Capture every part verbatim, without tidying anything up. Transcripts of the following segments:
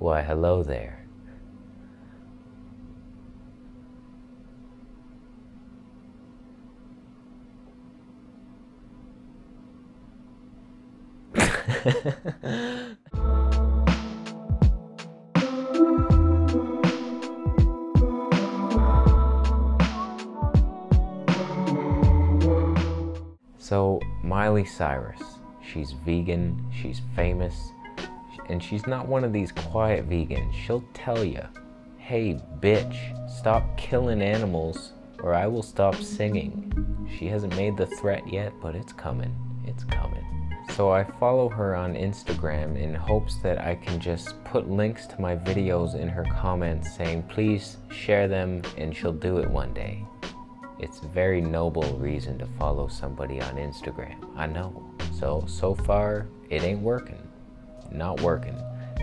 Why, hello there. So Miley Cyrus, she's vegan, she's famous, and she's not one of these quiet vegans. She'll tell you, hey bitch, stop killing animals or I will stop singing. She hasn't made the threat yet, but it's coming, it's coming. So I follow her on Instagram in hopes that I can just put links to my videos in her comments saying, please share them and she'll do it one day. It's a very noble reason to follow somebody on Instagram, I know. So, so far, it ain't working, not working.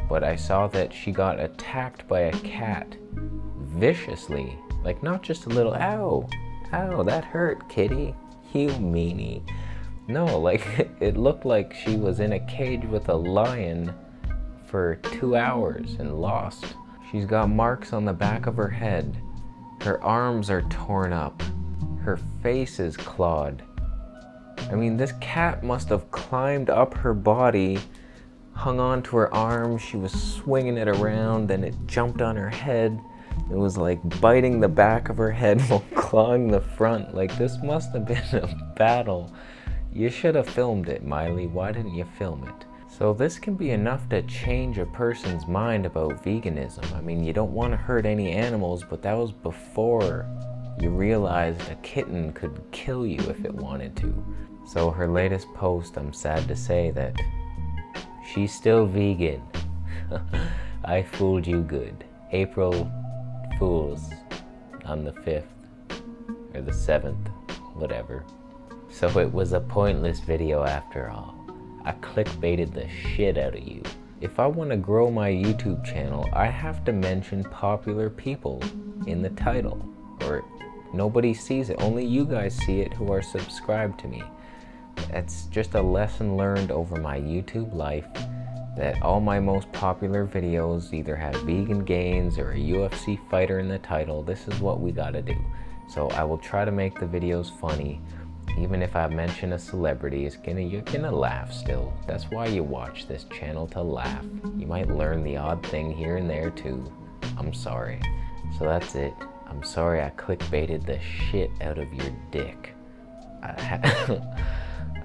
But I saw that she got attacked by a cat viciously, like not just a little, ow, ow, that hurt, kitty, you meanie. No, like it looked like she was in a cage with a lion for two hours and lost. She's got marks on the back of her head. Her arms are torn up. Her face is clawed. I mean, this cat must have climbed up her body, hung on to her arm. She was swinging it around, then it jumped on her head. It was like biting the back of her head while clawing the front. Like, this must have been a battle. You should have filmed it, Miley. Why didn't you film it? So this can be enough to change a person's mind about veganism. I mean, you don't want to hurt any animals, but that was before you realized a kitten could kill you if it wanted to. So her latest post, I'm sad to say that she's still vegan. I fooled you good. April Fools on the fifth or the seventh, whatever. So it was a pointless video after all. I clickbaited the shit out of you. If I want to grow my YouTube channel, I have to mention popular people in the title, or nobody sees it. Only you guys see it who are subscribed to me. That's just a lesson learned over my YouTube life, that all my most popular videos either have vegan gains or a U F C fighter in the title. This is what we gotta do. So I will try to make the videos funny. Even if I mention a celebrity, it's gonna, you're gonna laugh still. That's why you watch this channel, to laugh. You might learn the odd thing here and there too. I'm sorry. So that's it. I'm sorry I clickbaited the shit out of your dick. I, ha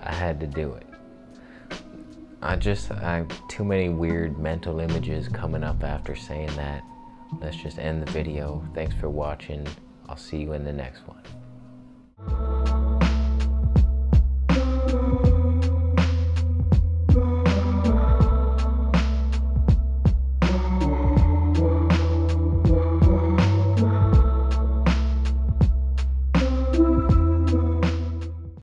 I had to do it. I just, I too many weird mental images coming up after saying that. Let's just end the video. Thanks for watching. I'll see you in the next one.